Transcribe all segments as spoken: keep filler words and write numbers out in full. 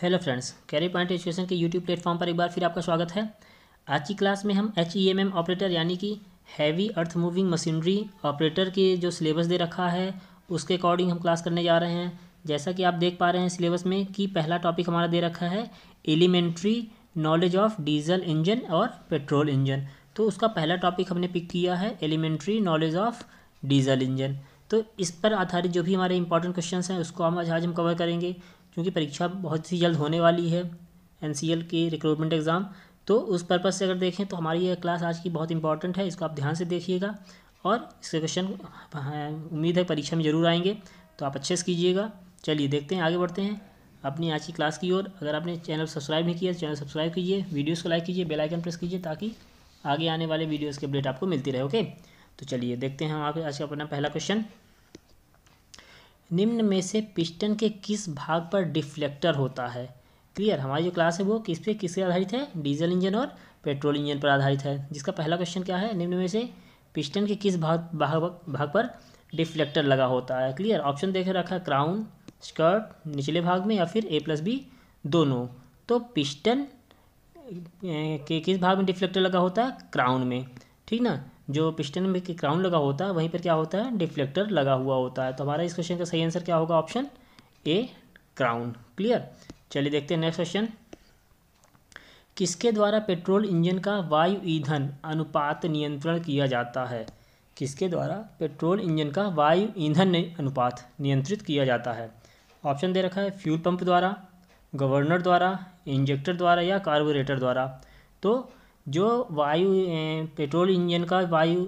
Hello friends, carry point education के YouTube platform पर एक बार फिर आपका स्वागत है। आज की क्लास में हम H E M M operator यानी कि heavy earth moving machinery operator के जो सिलेबस दे रखा है उसके अकॉर्डिंग हम क्लास करने जा रहे हैं। जैसा कि आप देख पा रहे हैं सिलेबस में कि पहला टॉपिक हमारा दे रखा है elementary knowledge of diesel engine और पेट्रोल इंजन। तो उसका पहला टॉपिक हमने पिक किया है elementary knowledge of diesel engine. तो इस पर आधारित जो भी हमारे इंपॉर्टेंट क्वेश्चंस हैं उसको हम आज हम कवर करेंगे, क्योंकि परीक्षा बहुत ही जल्द होने वाली है, एन सी एल की रिक्रूटमेंट एग्ज़ाम। तो उस पर्पज़ से अगर देखें तो हमारी ये क्लास आज की बहुत इंपॉर्टेंट है, इसको आप ध्यान से देखिएगा और इसके क्वेश्चन उम्मीद है परीक्षा में ज़रूर आएंगे, तो आप अच्छे से कीजिएगा। चलिए देखते हैं, आगे बढ़ते हैं अपनी आज की क्लास की ओर। अगर आपने चैनल सब्सक्राइब नहीं किया तो चैनल सब्सक्राइब कीजिए, वीडियोज़ को लाइक कीजिए, बेल आइकन प्रेस कीजिए ताकि आगे आने वाले वीडियोज़ की अपडेट आपको मिलती रहे। ओके, तो चलिए देखते हैं हम आगे आज का अपना पहला क्वेश्चन। निम्न में से पिस्टन के किस भाग पर डिफ्लेक्टर होता है? क्लियर, हमारी जो क्लास है वो किस पे किस पे आधारित है? डीजल इंजन और पेट्रोल इंजन पर आधारित है। जिसका पहला क्वेश्चन क्या है, निम्न में से पिस्टन के किस भाग भाग, भाग पर डिफ्लेक्टर लगा होता है? क्लियर, ऑप्शन देख रखा है क्राउन, स्कर्ट निचले भाग में या फिर ए प्लस बी दोनों। तो पिस्टन के किस भाग में डिफ्लेक्टर लगा होता है? क्राउन में, ठीक ना। जो पिस्टन में क्राउन लगा होता है वहीं पर क्या होता है? डिफ्लेक्टर लगा हुआ होता है। तो हमारा इस क्वेश्चन का सही आंसर क्या होगा? Option A crown. क्लियर, चलिए देखते हैं नेक्स्ट क्वेश्चन। किसके द्वारा पेट्रोल इंजन का वायु ईंधन अनुपात नियंत्रण किया जाता है? किसके द्वारा पेट्रोल इंजन का वायु ईंधन अनुपात नियंत्रित किया जाता है? ऑप्शन दे रखा है फ्यूल पंप द्वारा, गवर्नर द्वारा, इंजेक्टर द्वारा या कार्बोरेटर द्वारा। तो जो वायु पेट्रोल इंजन का वायु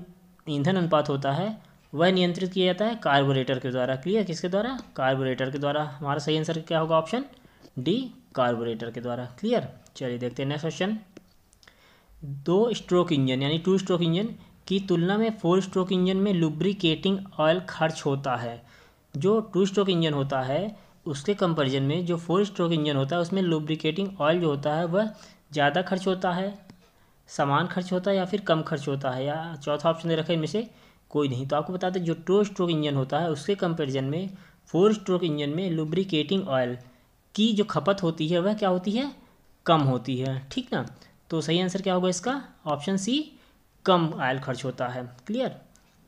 ईंधन अनुपात होता है वह नियंत्रित किया जाता है कार्बोरेटर के द्वारा। क्लियर, किसके द्वारा? कार्बोरेटर के द्वारा। हमारा सही आंसर क्या होगा? ऑप्शन डी कार्बोरेटर के द्वारा। क्लियर, चलिए देखते हैं नेक्स्ट क्वेश्चन। दो स्ट्रोक इंजन यानी टू स्ट्रोक इंजन की तुलना में फोर स्ट्रोक इंजन में लुब्रिकेटिंग ऑयल खर्च होता है। जो टू स्ट्रोक इंजन होता है उसके कंपेरिजन में जो फोर स्ट्रोक इंजन होता है उसमें लुब्रिकेटिंग ऑयल जो होता है वह ज़्यादा खर्च होता है, समान खर्च होता है या फिर कम खर्च होता है, या चौथा ऑप्शन दे रखा है इनमें से कोई नहीं। तो आपको बता दें जो टू स्ट्रोक इंजन होता है उसके कंपेरिजन में फोर स्ट्रोक इंजन में लुब्रिकेटिंग ऑयल की जो खपत होती है वह क्या होती है? कम होती है, ठीक ना। तो सही आंसर क्या होगा इसका? ऑप्शन सी कम ऑयल खर्च होता है। क्लियर,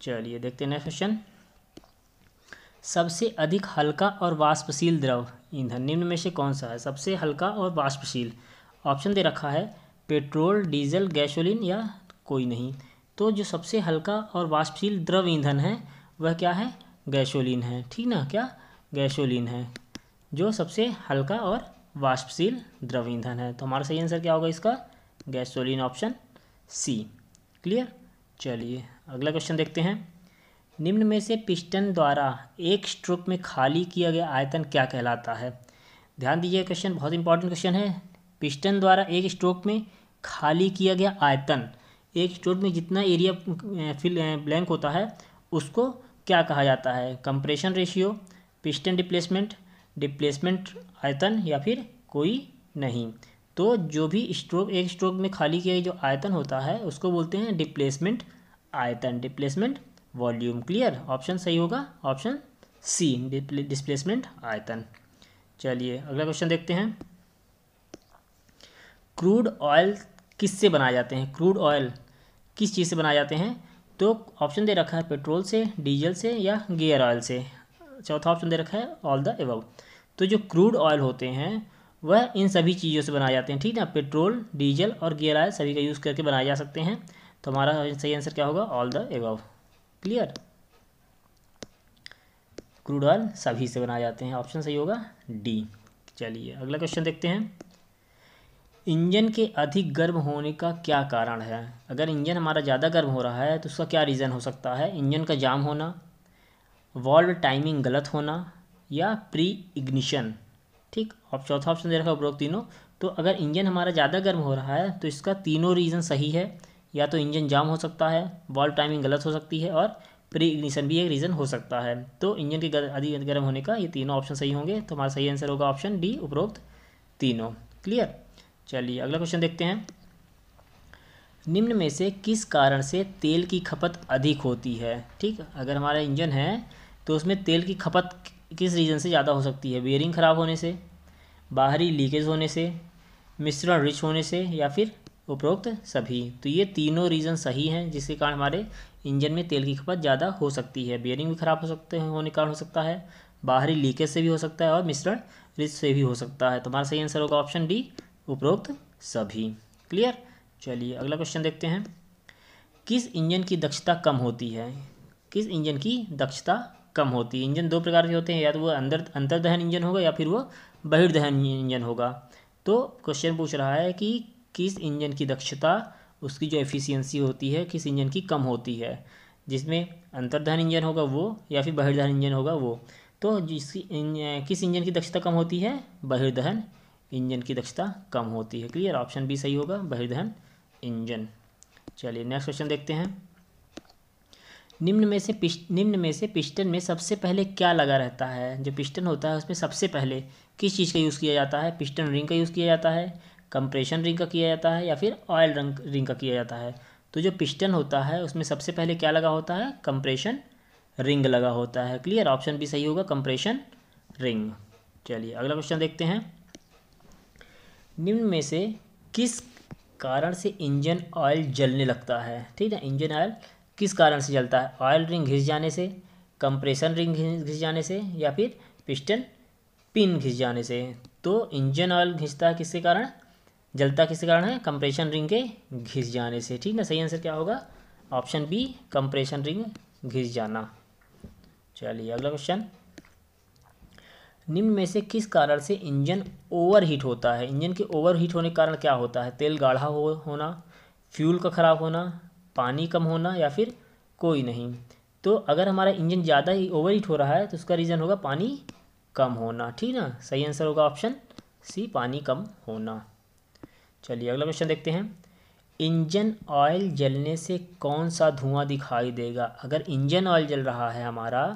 चलिए देखते हैं नेक्स्ट क्वेश्चन। सबसे अधिक हल्का और वाष्पशील द्रव ईंधन निम्न में से कौन सा है? सबसे हल्का और वाष्पशील, ऑप्शन दे रखा है पेट्रोल, डीजल, गैसोलीन या कोई नहीं। तो जो सबसे हल्का और वाष्पशील द्रव ईंधन है वह क्या है? गैसोलीन है, ठीक ना। क्या? गैसोलीन है जो सबसे हल्का और वाष्पशील द्रव ईंधन है। तो हमारा सही आंसर क्या होगा इसका? Gasoline, option C. क्लियर, चलिए अगला क्वेश्चन देखते हैं। निम्न में से पिस्टन द्वारा एक स्ट्रोक में खाली किया गया आयतन क्या कहलाता है? ध्यान दीजिए, क्वेश्चन बहुत इंपॉर्टेंट क्वेश्चन है। पिस्टन द्वारा एक स्ट्रोक में खाली किया गया आयतन, एक स्ट्रोक में जितना एरिया फिल ब्लैंक होता है उसको क्या कहा जाता है? Compression ratio, piston displacement, displacement आयतन या फिर कोई नहीं। तो जो भी स्ट्रोक एक स्ट्रोक में खाली किया गया जो आयतन होता है उसको बोलते हैं डिप्लेसमेंट आयतन, डिप्लेसमेंट वॉल्यूम। क्लियर, ऑप्शन सही होगा ऑप्शन सी, डिप्लेसमेंट आयतन। चलिए अगला क्वेश्चन देखते हैं। क्रूड ऑयल किससे बनाए जाते हैं? क्रूड ऑयल किस चीज़ से बनाए जाते हैं? तो ऑप्शन दे रखा है पेट्रोल से, डीजल से या गियर ऑयल से। चौथा ऑप्शन दे रखा है ऑल द अबव। तो जो क्रूड ऑयल होते हैं वह इन सभी चीज़ों से बनाए जाते हैं, ठीक ना। पेट्रोल, डीजल और गियर ऑयल सभी का यूज़ करके बनाए जा सकते हैं। तो हमारा सही आंसर क्या होगा? All the above. Clear, crude oil सभी से बनाए जाते हैं, ऑप्शन सही होगा डी। चलिए अगला क्वेश्चन देखते हैं। इंजन के अधिक गर्म होने का क्या कारण है? अगर इंजन हमारा ज़्यादा गर्म हो रहा है तो उसका क्या रीज़न हो सकता है? इंजन का जाम होना, वॉल्व टाइमिंग गलत होना या प्री इग्निशन, ठीक। अब चौथा ऑप्शन दे रखा है उपरोक्त तीनों। तो अगर इंजन हमारा ज़्यादा गर्म हो रहा है तो इसका तीनों रीज़न सही है, या तो इंजन जाम हो सकता है, वॉल्व टाइमिंग गलत हो सकती है और प्री इग्निशन भी एक रीज़न हो सकता है। तो इंजन के अधिक गर्म होने का ये तीनों ऑप्शन सही होंगे। तो हमारा सही आंसर होगा ऑप्शन डी, उपरोक्त तीनों। क्लियर, चलिए अगला क्वेश्चन देखते हैं। निम्न में से किस कारण से तेल की खपत अधिक होती है? ठीक, अगर हमारा इंजन है तो उसमें तेल की खपत किस रीज़न से ज़्यादा हो सकती है? बेयरिंग खराब होने से, बाहरी लीकेज होने से, मिश्रण रिच होने से या फिर उपरोक्त सभी। तो ये तीनों रीज़न सही हैं जिसके कारण हमारे इंजन में तेल की खपत ज़्यादा हो सकती है। बेयरिंग भी खराब हो सकते हैं होने के कारण हो सकता है, बाहरी लीकेज से भी हो सकता है और मिश्रण रिच से भी हो सकता है। तो हमारा सही आंसर होगा ऑप्शन डी उपरोक्त सभी। क्लियर। चलिए अगला क्वेश्चन देखते हैं। किस इंजन की दक्षता कम होती है? किस इंजन की दक्षता कम होती है? इंजन दो प्रकार के होते हैं, या तो वो अंदर अंतर्दहन इंजन होगा या फिर वो बहिर्दहन इंजन होगा। तो क्वेश्चन पूछ रहा है कि किस इंजन की दक्षता, उसकी जो एफिशिएंसी होती है, किस इंजन की कम होती है, जिसमें अंतर्दहन इंजन होगा वो या फिर बहिर्दहन इंजन होगा वो। तो जिसकी किस इंजन की दक्षता कम होती है? बहिर्दहन इंजन की दक्षता कम होती है। क्लियर, ऑप्शन बी सही होगा, बहिर्दहन इंजन। चलिए नेक्स्ट क्वेश्चन देखते हैं। निम्न में से निम्न में से पिस्टन में सबसे पहले क्या लगा रहता है? जो पिस्टन होता है उसमें सबसे पहले किस चीज़ का यूज़ किया जाता है? पिस्टन रिंग का यूज़ किया जाता है, कंप्रेशन रिंग का किया जाता है या फिर ऑयल रंग रिंग का किया जाता है। तो जो पिस्टन होता है उसमें सबसे पहले क्या लगा होता है? कंप्रेशन रिंग लगा होता है। क्लियर, ऑप्शन भी सही होगा, कंप्रेशन रिंग। चलिए अगला क्वेश्चन देखते हैं। निम्न में से किस कारण से इंजन ऑयल जलने लगता है? ठीक है, इंजन ऑयल किस कारण से जलता है? ऑयल रिंग घिस जाने से, कंप्रेशन रिंग घिस जाने से या फिर पिस्टन पिन घिस जाने से। तो इंजन ऑयल घिसता है किसके कारण, जलता किसके कारण है? कंप्रेशन रिंग के घिस जाने से। ठीक ना, सही आंसर क्या होगा? ऑप्शन बी, कंप्रेशन रिंग घिस जाना। चलिए अगला क्वेश्चन। निम्न में से किस कारण से इंजन ओवरहीट होता है? इंजन के ओवरहीट होने के कारण क्या होता है? तेल गाढ़ा हो, होना, फ्यूल का ख़राब होना, पानी कम होना या फिर कोई नहीं। तो अगर हमारा इंजन ज़्यादा ही ओवरहीट हो रहा है तो उसका रीज़न होगा पानी कम होना। ठीक ना, सही आंसर होगा ऑप्शन सी, पानी कम होना। चलिए अगला क्वेश्चन देखते हैं। इंजन ऑयल जलने से कौन सा धुआं दिखाई देगा? अगर इंजन ऑयल जल रहा है हमारा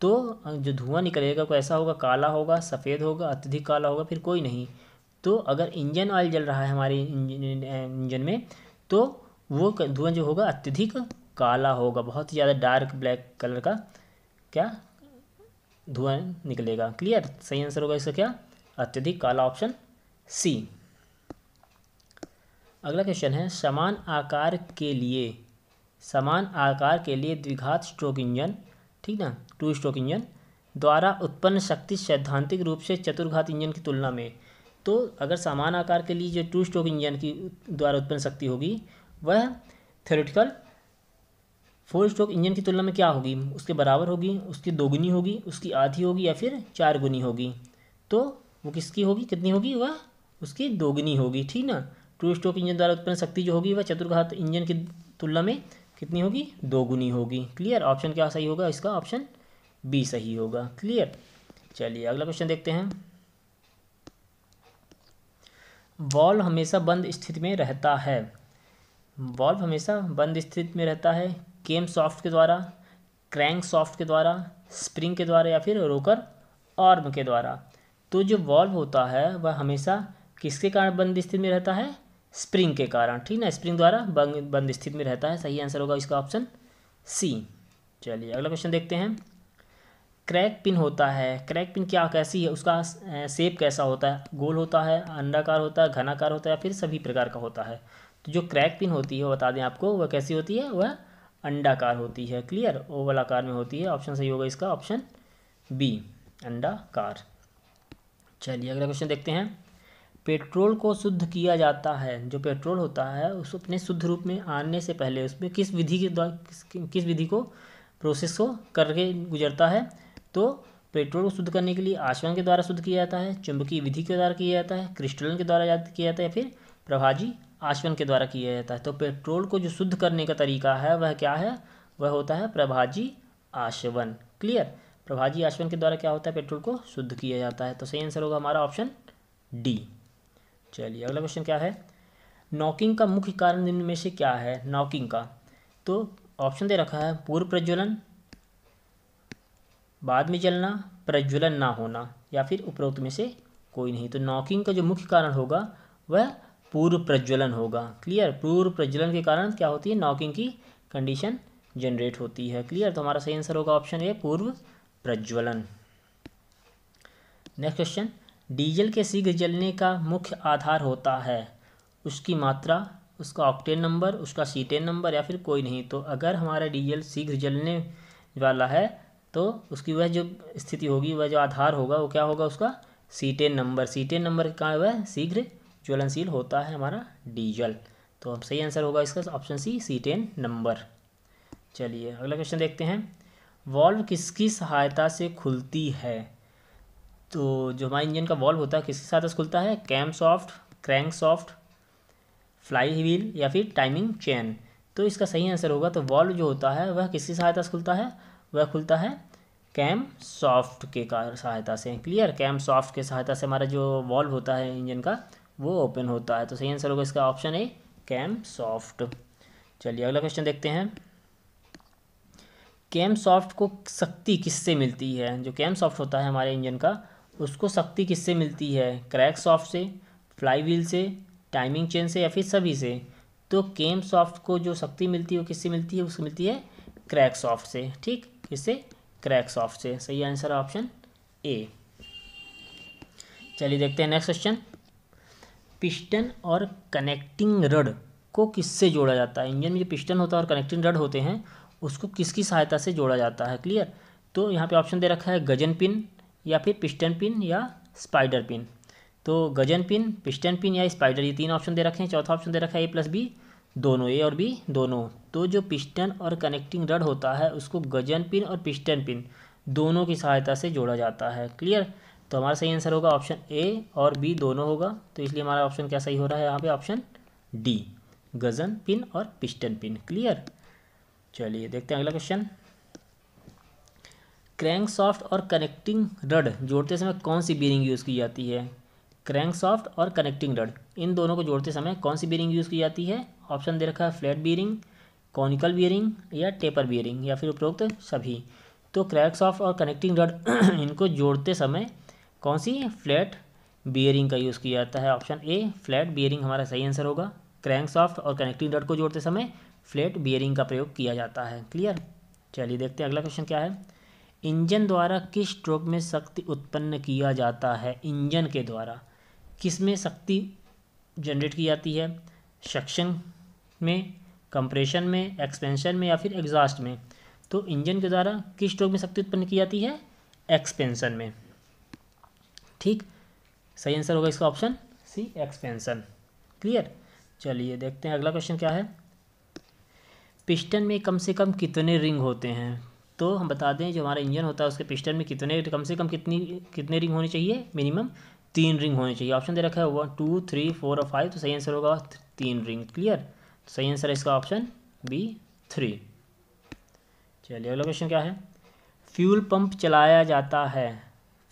तो जो धुआं निकलेगा वो ऐसा होगा, काला होगा, सफ़ेद होगा, अत्यधिक काला होगा, फिर कोई नहीं। तो अगर इंजन ऑयल जल रहा है हमारे इंजन में तो वो धुआं जो होगा अत्यधिक काला होगा, बहुत ही ज़्यादा डार्क ब्लैक कलर का क्या धुआं निकलेगा। क्लियर, सही आंसर होगा इसका क्या? अत्यधिक काला, ऑप्शन सी। अगला क्वेश्चन है, समान आकार के लिए समान आकार के लिए द्विघात स्ट्रोक इंजन, ठीक ना, टू स्ट्रोक इंजन द्वारा उत्पन्न शक्ति सैद्धांतिक रूप से चतुर्घात इंजन की तुलना में। तो अगर समान आकार के लिए जो टू स्ट्रोक इंजन की द्वारा उत्पन्न शक्ति होगी वह थ्योरेटिकल फोर स्ट्रोक इंजन की तुलना में क्या होगी? उसके बराबर होगी, उसकी दोगुनी होगी, उसकी आधी होगी या फिर चार गुनी होगी। तो वो किसकी होगी, कितनी होगी? वह उसकी दोगुनी होगी। ठीक ना, टू स्ट्रोक इंजन द्वारा उत्पन्न शक्ति जो होगी वह चतुर्घात इंजन की तुलना में कितनी होगी? दोगुनी होगी। क्लियर, ऑप्शन क्या सही होगा इसका? ऑप्शन बी सही होगा। क्लियर, चलिए अगला क्वेश्चन देखते हैं। वाल्व हमेशा बंद स्थिति में रहता है वाल्व हमेशा बंद स्थिति में रहता है केम सॉफ्ट के द्वारा, क्रैंक सॉफ्ट के द्वारा, स्प्रिंग के द्वारा या फिर रोकर आर्म के द्वारा। तो जो वाल्व होता है वह हमेशा किसके कारण बंद स्थिति में रहता है? स्प्रिंग के कारण। ठीक ना, स्प्रिंग द्वारा बंद बंद स्थिति में रहता है। सही आंसर होगा इसका ऑप्शन सी। चलिए अगला क्वेश्चन देखते हैं। क्रैक पिन होता है, क्रैक पिन क्या कैसी है, उसका शेप कैसा होता है? गोल होता है, अंडाकार होता है, घनाकार होता है या फिर सभी प्रकार का होता है? तो जो क्रैक पिन होती है वो बता दें आपको, वह कैसी होती है? वह अंडाकार होती है। क्लियर, ओवल आकार में होती है। ऑप्शन सही होगा इसका ऑप्शन बी, अंडाकार। चलिए अगला क्वेश्चन देखते हैं। पेट्रोल को शुद्ध किया जाता है, जो पेट्रोल होता है उस अपने शुद्ध रूप में आने से पहले उसमें किस विधि के द्वारा किस, किस विधि को प्रोसेस को करके गुजरता है? तो पेट्रोल को शुद्ध करने के लिए आचमन के द्वारा शुद्ध किया जाता है, चुंबकीय विधि के द्वारा किया जाता है, क्रिस्टलन के द्वारा किया जाता है या फिर प्रभाजी आचमन के द्वारा किया जाता है। तो पेट्रोल को जो शुद्ध करने का तरीका है वह क्या है? वह होता है प्रभाजी आचमन। क्लियर, प्रभाजी आचमन के द्वारा क्या होता है? पेट्रोल को शुद्ध किया जाता है। तो सही आंसर होगा हमारा ऑप्शन डी। चलिए अगला क्वेश्चन क्या है। नॉकिंग का मुख्य कारण निम्न में से क्या है? नॉकिंग का तो ऑप्शन दे रखा है पूर्व प्रज्वलन, बाद में जलना, प्रज्वलन ना होना या फिर उपरोक्त में से कोई नहीं। तो नॉकिंग का जो मुख्य कारण होगा वह पूर्व प्रज्वलन होगा। क्लियर, पूर्व प्रज्वलन के कारण क्या होती है? नॉकिंग की कंडीशन जनरेट होती है। क्लियर, तो हमारा सही आंसर होगा ऑप्शन ए, पूर्व प्रज्वलन। नेक्स्ट क्वेश्चन, डीजल के शीघ्र जलने का मुख्य आधार होता है उसकी मात्रा, उसका ऑक्टेन नंबर, उसका सीटेन नंबर या फिर कोई नहीं। तो अगर हमारा डीजल शीघ्र जलने वाला है तो उसकी वह जो स्थिति होगी, वह जो आधार होगा वो क्या होगा, उसका सीटेन नंबर। सीटेन नंबर के कारण वह शीघ्र ज्वलनशील होता है हमारा डीजल। तो अब सही आंसर होगा इसका ऑप्शन सी, सीटेन नंबर। चलिए अगला क्वेश्चन देखते हैं। वॉल्व किसकी सहायता से खुलती है? तो जो हमारे इंजन का वॉल्व होता है किसकी सहायता से खुलता है? Camshaft, crankshaft, flywheel या फिर टाइमिंग चेन। तो इसका सही आंसर होगा, तो वॉल्व जो होता है वह किसकी सहायता से खुलता है? वह खुलता है कैम सॉफ्ट के कारण सहायता से। क्लियर, कैम सॉफ्ट के सहायता से हमारा जो वॉल्व होता है इंजन का वो ओपन होता है। तो सही आंसर होगा इसका ऑप्शन ए, कैम सॉफ्ट। चलिए अगला क्वेश्चन देखते हैं। कैम सॉफ्ट को शक्ति किससे मिलती है? जो कैम सॉफ्ट होता है हमारे इंजन का उसको शक्ति किससे मिलती है? क्रैंक सॉफ्ट से, फ्लाई व्हील से, टाइमिंग चेन से या फिर सभी से? तो कैम सॉफ्ट को जो शक्ति मिलती है वो किससे मिलती है? उसको मिलती है क्रैंक सॉफ्ट से। ठीक, किससे? क्रैंक सॉफ्ट से। सही आंसर ऑप्शन ए। चलिए देखते हैं नेक्स्ट क्वेश्चन। पिस्टन और कनेक्टिंग रड को किससे जोड़ा जाता है? इंजन में जो पिस्टन होता है और कनेक्टिंग रड होते हैं उसको किसकी सहायता से जोड़ा जाता है? क्लियर, तो यहाँ पे ऑप्शन दे रखा है गजन पिन या फिर पिस्टन पिन या स्पाइडर पिन। तो गजन पिन, पिस्टन पिन या स्पाइडर, ये तीन ऑप्शन दे रखे हैं। चौथा ऑप्शन दे रखा है ए प्लस बी, दोनों ए और बी दोनों। तो जो पिस्टन और कनेक्टिंग रड होता है उसको गजन पिन और पिस्टन पिन दोनों की सहायता से जोड़ा जाता है। क्लियर, तो हमारा सही आंसर होगा ऑप्शन ए और बी दोनों होगा। तो इसलिए हमारा ऑप्शन क्या सही हो रहा है यहाँ पे? ऑप्शन डी, गजन पिन और पिस्टन पिन। क्लियर, चलिए देखते हैं अगला क्वेश्चन। क्रैंक सॉफ्ट और कनेक्टिंग रड जोड़ते समय कौन सी बीरिंग यूज़ की जाती है? क्रैंक सॉफ्ट और कनेक्टिंग रड, इन दोनों को जोड़ते समय कौन सी बीरिंग यूज़ की जाती है? ऑप्शन दे रखा है फ्लैट बीरिंग, कॉनिकल बीरिंग या टेपर बीरिंग या फिर उपरोक्त सभी। तो क्रैंक सॉफ्ट और कनेक्टिंग रड इनको जोड़ते समय कौन सी फ्लैट बियरिंग का यूज़ किया जाता है? ऑप्शन ए, फ्लैट बियरिंग हमारा सही आंसर होगा। क्रैंक सॉफ्ट और कनेक्टिंग रड को जोड़ते समय फ्लैट बियरिंग का प्रयोग किया जाता है। क्लियर, चलिए देखते हैं अगला क्वेश्चन क्या है। इंजन द्वारा किस स्ट्रोक में शक्ति उत्पन्न किया जाता है? इंजन के द्वारा किस में शक्ति जनरेट की जाती है? सक्शन में, कंप्रेशन में, एक्सपेंशन में या फिर एग्जॉस्ट में? तो इंजन के द्वारा किस स्ट्रोक में शक्ति उत्पन्न की जाती है? एक्सपेंशन में। ठीक, सही आंसर होगा इसका ऑप्शन सी, एक्सपेंशन। क्लियर, चलिए देखते हैं अगला क्वेश्चन क्या है। पिस्टन में कम से कम कितने रिंग होते हैं? तो हम बता दें जो हमारा इंजन होता है उसके पिस्टन में कितने कम से कम कितनी कितने रिंग होने चाहिए? मिनिमम तीन रिंग होने चाहिए। ऑप्शन दे रखा है वन, टू, थ्री, फोर और फाइव। तो सही आंसर होगा तीन रिंग। क्लियर, सही आंसर है इसका ऑप्शन बी, थ्री। चलिए अगला क्वेश्चन क्या है। फ्यूल पंप चलाया जाता है,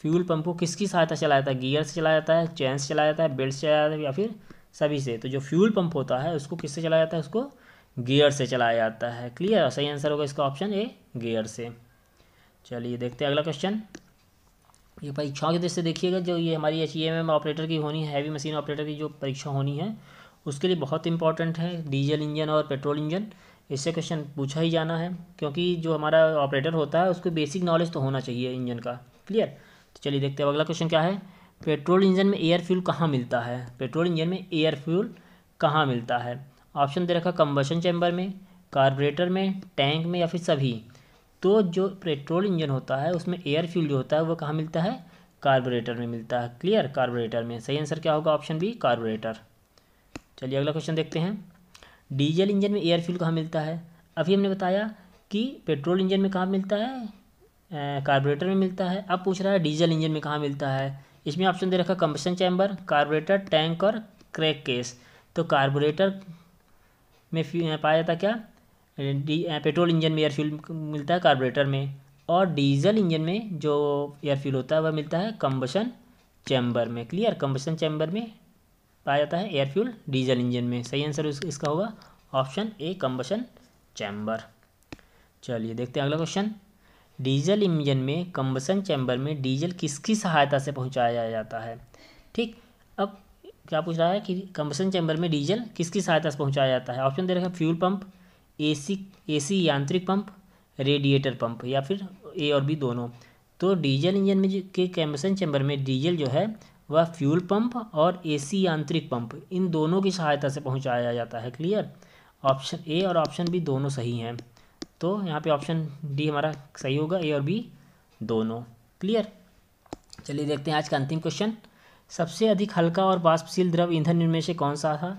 फ्यूल पंप को किसकी सहायता से चलाया जाता है? गियर से चलाया जाता है, चैन से चलाया जाता है, बेल्ट से चलाया जाता है या फिर सभी से? तो जो फ्यूल पंप होता है उसको किससे चलाया जाता है? उसको गियर से चलाया जाता है। क्लियर, सही आंसर होगा इसका ऑप्शन ए, गियर से। चलिए देखते हैं अगला क्वेश्चन। ये परीक्षाओं की दृष्टि देखिएगा, जो ये हमारी H E M M operator की होनी है, हैवी मशीन ऑपरेटर की जो परीक्षा होनी है उसके लिए बहुत इंपॉर्टेंट है। डीजल इंजन और पेट्रोल इंजन, इससे क्वेश्चन पूछा ही जाना है, क्योंकि जो हमारा ऑपरेटर होता है उसको बेसिक नॉलेज तो होना चाहिए इंजन का। क्लियर, चलिए देखते हैं अगला क्वेश्चन क्या है। पेट्रोल इंजन में एयर फ्यूल कहाँ मिलता है? पेट्रोल इंजन में एयर फ्यूल कहाँ मिलता है? ऑप्शन दे रखा कंबशन चैम्बर में, कार्बोरेटर में, टैंक में या फिर सभी? तो जो पेट्रोल इंजन होता है उसमें एयर फ्यूल जो होता है वो कहाँ मिलता है? कार्बोरेटर में मिलता है। क्लियर, कार्बोरेटर में। सही आंसर क्या होगा? Option B, carburettor. चलिए अगला क्वेश्चन देखते हैं। डीजल इंजन में एयर फ्यूल कहाँ मिलता है? अभी हमने बताया कि पेट्रोल इंजन में कहाँ मिलता है? कार्बोरेटर में मिलता है। अब पूछ रहा है डीजल इंजन में कहाँ मिलता है? इसमें ऑप्शन दे रखा है कंबशन चैम्बर, कार्बोरेटर, टैंक और क्रैक केस। तो कार्बोरेटर में पाया जाता क्या? पेट्रोल इंजन में एयर फ्यूल मिलता है कार्बोरेटर में, और डीजल इंजन में जो एयर फ्यूल होता है वह मिलता है कंबशन चैम्बर में। क्लियर, कंबशन चैम्बर में पाया जाता है एयर फ्यूल डीजल इंजन में। सही आंसर इसका होगा ऑप्शन ए, कंबशन चैम्बर। चलिए देखते हैं अगला क्वेश्चन। डीजल इंजन में कंबशन चैम्बर में डीजल किसकी सहायता से पहुंचाया जाता है? ठीक, अब क्या पूछ रहा है कि कंबशन चैम्बर में डीजल किसकी सहायता से पहुंचाया जाता है? ऑप्शन दे रखा है फ्यूल पंप, एसी एसी यांत्रिक पंप, रेडिएटर पंप या फिर ए और बी दोनों। तो डीजल इंजन में के कंबशन चैम्बर में डीजल जो है वह फ्यूल पंप और एसी यांत्रिक पंप, इन दोनों की सहायता से पहुंचाया जाता है। क्लियर, ऑप्शन ए और ऑप्शन बी दोनों सही हैं, तो यहाँ पे ऑप्शन डी हमारा सही होगा, ए और बी दोनों। क्लियर, चलिए देखते हैं आज का अंतिम क्वेश्चन। सबसे अधिक हल्का और वाष्पशील द्रव ईंधन इनमें से कौन सा था?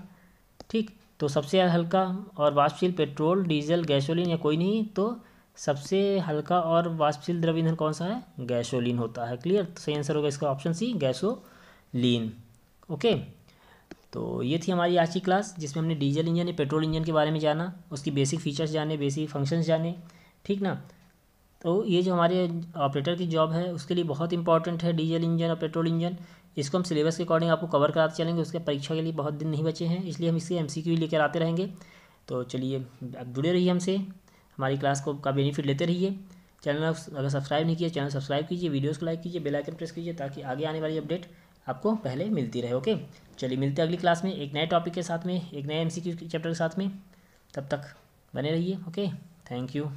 ठीक, तो सबसे हल्का और वाष्पशील पेट्रोल, डीजल, गैसोलीन या कोई नहीं, तो सबसे हल्का और वाष्पशील द्रव ईंधन कौन सा है? गैसोलीन होता है। क्लियर, तो सही आंसर होगा इसका ऑप्शन सी, गैसोलीन। ओके, तो ये थी हमारी आज की क्लास जिसमें हमने डीजल इंजन या पेट्रोल इंजन के बारे में जाना, उसकी बेसिक फीचर्स जाने, बेसिक फंक्शंस जाने। ठीक ना, तो ये जो हमारे ऑपरेटर की जॉब है उसके लिए बहुत इंपॉर्टेंट है डीजल इंजन और पेट्रोल इंजन। इसको हम सिलेबस के अकॉर्डिंग आपको कवर कराते चलेंगे, उसके परीक्षा के लिए बहुत दिन नहीं बचे हैं, इसलिए हम इसके एम सी क्यू लेकर आते रहेंगे। तो चलिए अब जुड़े रहिए हमसे, हमारी क्लास को का बेनिफिट लेते रहिए। चैनल अगर सब्सक्राइब नहीं किया, चैनल सब्सक्राइब कीजिए, वीडियोस को लाइक कीजिए, बेल आइकन प्रेस कीजिए ताकि आगे आने वाली अपडेट आपको पहले मिलती रहे। ओके, चलिए मिलते हैं अगली क्लास में एक नए टॉपिक के साथ में, एक नए एमसीक्यू चैप्टर के साथ में। तब तक बने रहिए। Okay, thank you.